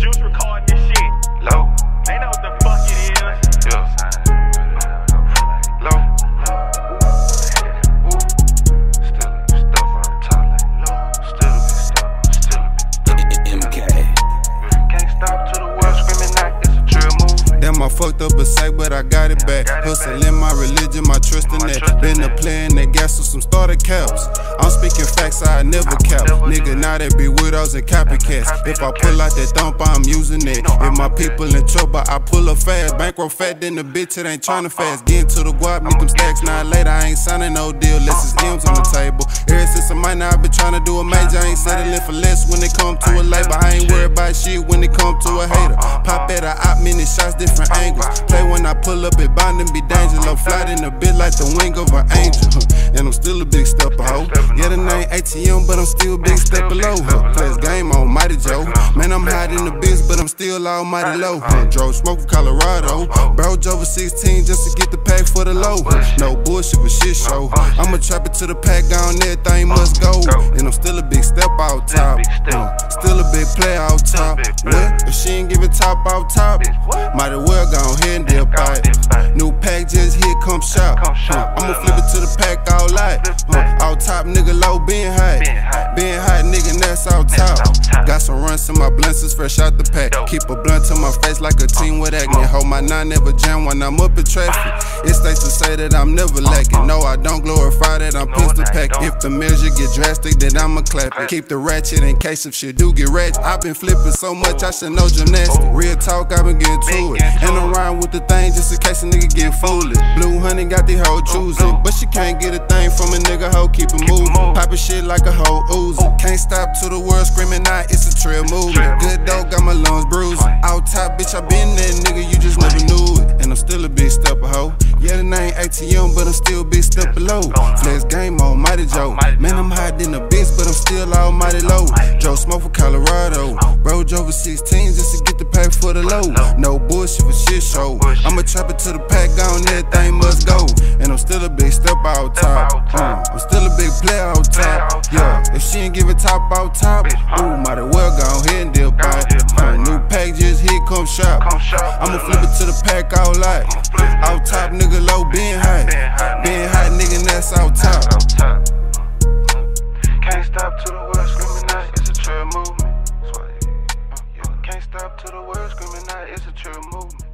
Juice recording this shit. Lo. They know what the fuck it is. Yeah. Lo. Still a bit stuff on top like Lo. Still a bit stuff. Still a bit stuff. MK. Can't stop to the world screaming like it's a drill move. Damn, I fucked up a sack, but I got it back. Hustling my religion, my trust in that. Been a player in that gas with some starter caps. I'm speaking facts, I never cap. Nigga, now they be widows and copycats. If I pull out that dump, I'm using it. If my people in trouble, I pull up fast. Bankroll fat, then the bitch, it ain't tryna fast. Get into the guap, make them stacks. Now later, I ain't signing no deal, less it's M's on the table. Ever since I might not, I been tryna do a major. I ain't settling for less when it come to a labor. I ain't worried about shit when it come to a hater. Pop at a op, many shots, different angles. Play when I pull up, it bound and be dangerous. I'm flying a bit like the wing of an angel. And I'm still a big stepper, ho. Yeah, the name ATM, but I'm still big step below her. Plays game on Mighty Joe. Man, I'm hot in the biz, but I'm still almighty low. Drove smoke from Colorado. Bro, drove a 16 just to get the pack for the low. No bullshit with shit show. I'ma trap it to the pack, on everything must go. And I'm still a big step out top. Still a big player out top. What? If she ain't giving top out top, might as well go ahead and dip out. New pack just here, come shop. I'ma flip it to the pack all out. Out top, nigga, low, been high. Been high, nigga, that's out top. Got some runs in my blunts, is fresh out the pack. Keep a blunt to my face like a team with acne. Hold my nine, never jam when I'm up in traffic. It's safe to say that I'm never lacking. No, I don't glorify that, I'm pistol pack. If the measure get drastic, then I'ma clap it. Keep the ratchet in case if shit do get ratchet. I've been flipping so much, I should know gymnastics. Real talk, I've been getting to it. And I'm riding with the thing just in case a nigga get foolish. Blue honey got the hoe choosing, but she can't get a thing from a nigga hoe. Keep it moving. Poppin' shit like a whole oozy. Can't stop to the world screaming out, it's a trail movie. Good dog, got my lungs bruised. Out top, bitch, I been that nigga, you just never knew it. And I'm still a big stepper, hoe. Yeah, the name ATM, but I'm still big step below. Flex game on Mighty Joe. Man, I'm hot in the bitch, but I'm still almighty low. Joe smoke from Colorado. Bro, drove a 16 just to get the pack for the low. No bullshit for shit show. I'ma trap it to the pack, on everything must go. And I'm still a big step out top. I'm still a big player out top. Yeah, if she ain't giving top out top, ooh, might as well go ahead and dip out. New pack just here, come shop. I'ma flip it to the pack all out. Out top, nigga, low, been high. Been high, nigga, that's out top. Can't stop to the world screaming out, it's a trail movement. Can't stop to the world screaming out, it's a trail movement.